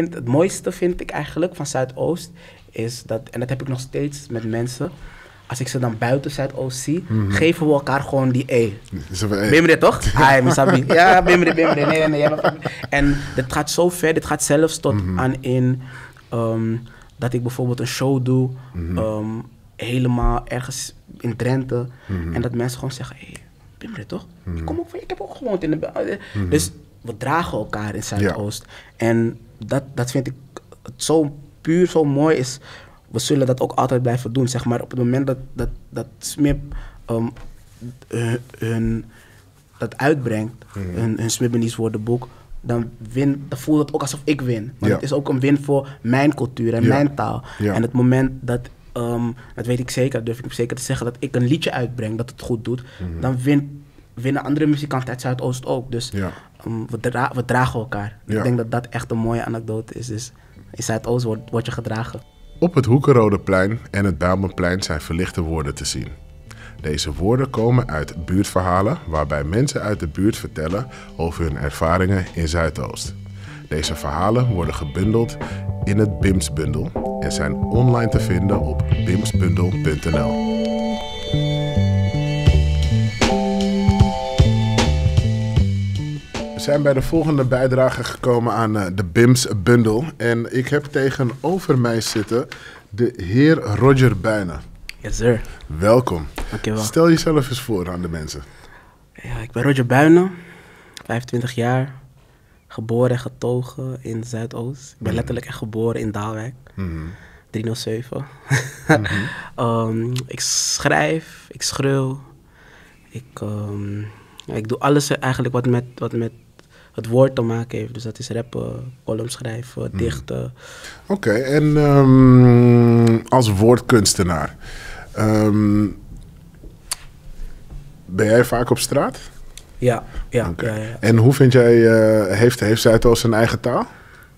Het mooiste vind ik eigenlijk van Zuidoost is dat, en dat heb ik nog steeds met mensen, als ik ze dan buiten Zuidoost zie, geven we elkaar gewoon die E. Bimre toch? Hi, Misabi. Ja, Bimre. Nee. En dit gaat zo ver, dit gaat zelfs tot aan in dat ik bijvoorbeeld een show doe, helemaal ergens in Drenthe, en dat mensen gewoon zeggen, hey, Bimre toch? Ik kom ook van, ik heb ook gewoond in de... Dus we dragen elkaar in Zuidoost. Ja. En dat vind ik zo puur, zo mooi is... We zullen dat ook altijd blijven doen, zeg maar. Op het moment dat SMIB dat uitbrengt, hun Smibanees woordenboek, dan voelt het ook alsof ik win. Want het is ook een win voor mijn cultuur en mijn taal. Ja. En het moment dat, dat weet ik zeker, durf ik zeker te zeggen, dat ik een liedje uitbreng, dat het goed doet, dan winnen andere muzikanten uit Zuidoost ook. Dus we dragen elkaar. Ja. Ik denk dat dat echt een mooie anekdote is. Dus in Zuidoost word je gedragen. Op het Hoekenrodeplein en het Baalmanplein zijn verlichte woorden te zien. Deze woorden komen uit buurtverhalen waarbij mensen uit de buurt vertellen over hun ervaringen in Zuidoost. Deze verhalen worden gebundeld in het BIMS-bundel en zijn online te vinden op bimsbundel.nl. We zijn bij de volgende bijdrage gekomen aan de BIMS-bundel. En ik heb tegenover mij zitten de heer Roger Buijnen. Yes, sir. Welkom. Dankjewel. Stel jezelf eens voor aan de mensen. Ja, ik ben Roger Buijnen, 25 jaar, geboren en getogen in Zuidoost. Ik ben letterlijk echt geboren in Daalwijk, 307. Ik schrijf, ik schreeuw, ik doe alles eigenlijk wat met het woord te maken heeft. Dus dat is rappen, column schrijven, dichten. Oké, en als woordkunstenaar. Ben jij vaak op straat? Ja. En hoe vind jij, heeft Zuidoost een eigen taal?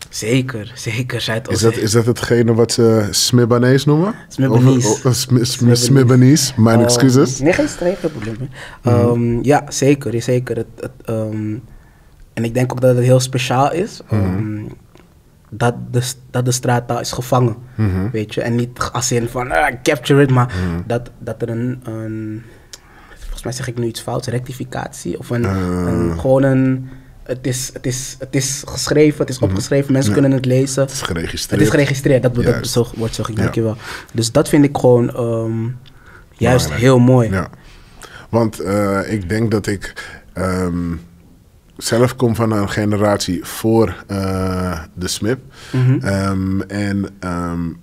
Zeker. Zuidoost. Is dat hetgene wat ze Smibanees noemen? Smibanees, mijn excuses. Nee, geen streven probleem. Ja, zeker. En ik denk ook dat het heel speciaal is. Dat de straattaal is gevangen, weet je. En niet als in van, capture it, maar dat er een... Volgens mij zeg ik nu iets fout, rectificatie. Of gewoon een... Het is geschreven, het is opgeschreven, mensen kunnen het lezen. Het is geregistreerd. Dat wordt zo, dank je wel. Dus dat vind ik gewoon juist heel mooi. Ja. Want ik denk dat ik zelf kom van een generatie voor de SMIB.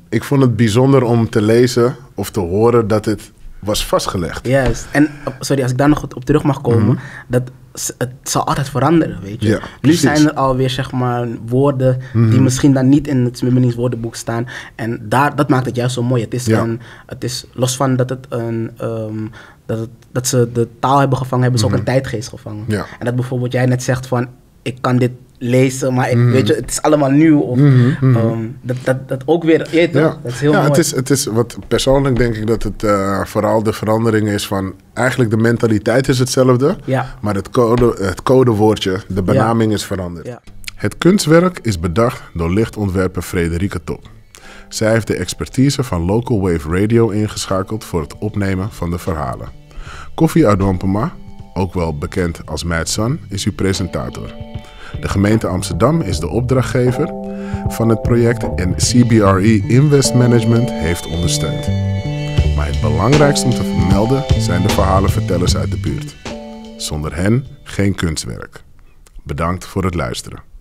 Ik vond het bijzonder om te lezen of te horen dat het was vastgelegd. Juist. En sorry, als ik daar nog op terug mag komen, dat... Het zal altijd veranderen, weet je. Ja, nu zijn er alweer, zeg maar, woorden die misschien dan niet in het Smibanees woordenboek staan. En dat maakt het juist zo mooi. Het is los van dat het een... dat ze de taal hebben gevangen, hebben ze ook een tijdgeest gevangen. Ja. En dat bijvoorbeeld jij net zegt van, ik kan dit lezen, maar weet je, het is allemaal nieuw. Of, dat ook weer, dat is heel mooi. Het is wat persoonlijk denk ik dat het vooral de verandering is van, eigenlijk de mentaliteit is hetzelfde, maar het codewoordje, de benaming is veranderd. Ja. Het kunstwerk is bedacht door lichtontwerper Frederike Top. Zij heeft de expertise van Local Wave Radio ingeschakeld voor het opnemen van de verhalen. Koffie Adompema, ook wel bekend als Mad Sun, is uw presentator. De gemeente Amsterdam is de opdrachtgever van het project en CBRE Invest Management heeft ondersteund. Maar het belangrijkste om te vermelden zijn de verhalenvertellers uit de buurt. Zonder hen geen kunstwerk. Bedankt voor het luisteren.